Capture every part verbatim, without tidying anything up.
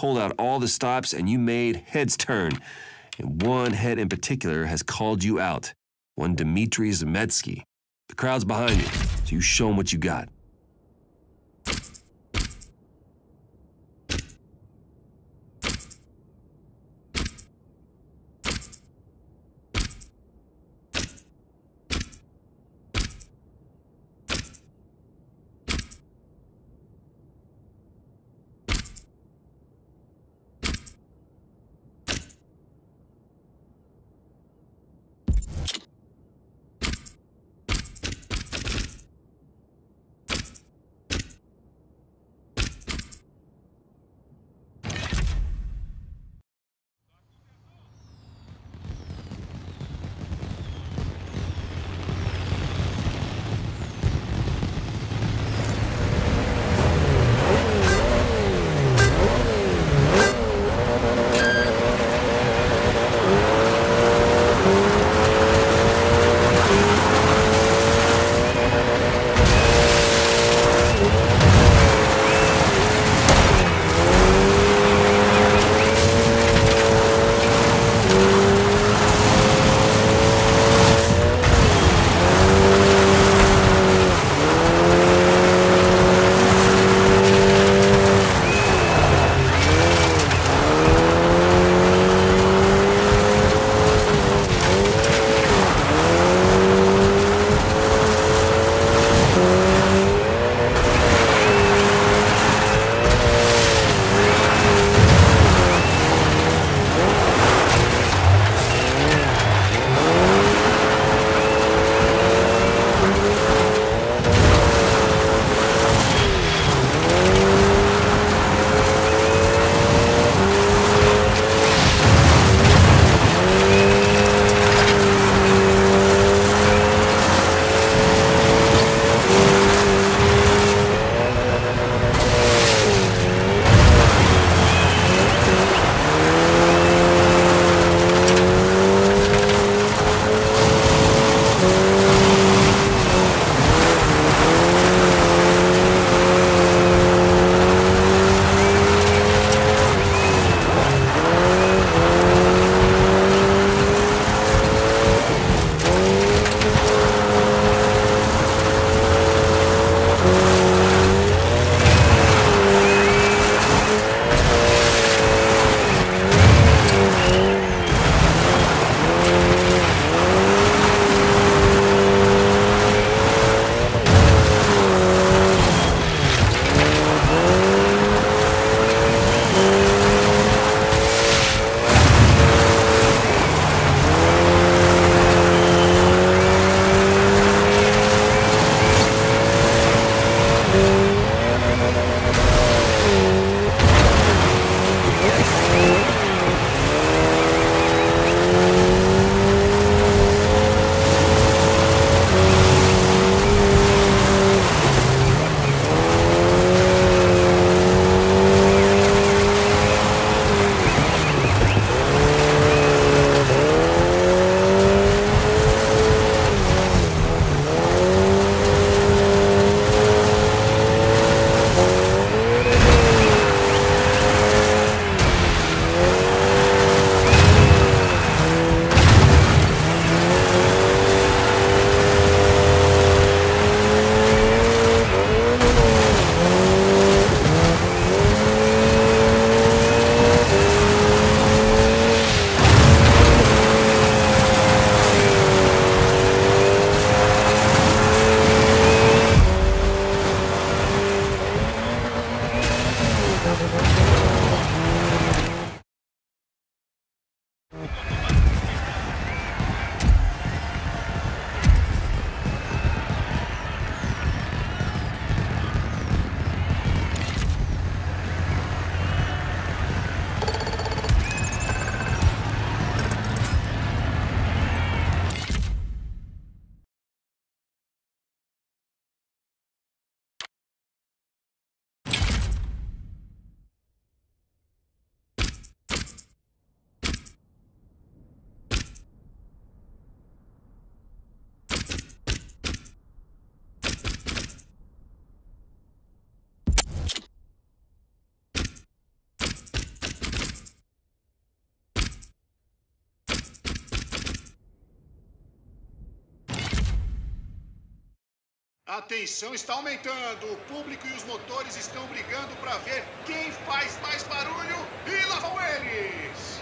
pulled out all the stops and you made heads turn. And one head in particular has called you out. One Dmitry Zemetsky. The crowd's behind you, so you show them what you got. A tensão está aumentando, o público e os motores estão brigando para ver quem faz mais barulho e lá vão eles!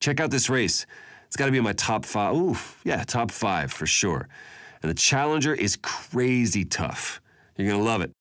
Check out this race. It's got to be in my top five. Oof, yeah, top five for sure. And the Challenger is crazy tough. You're going to love it.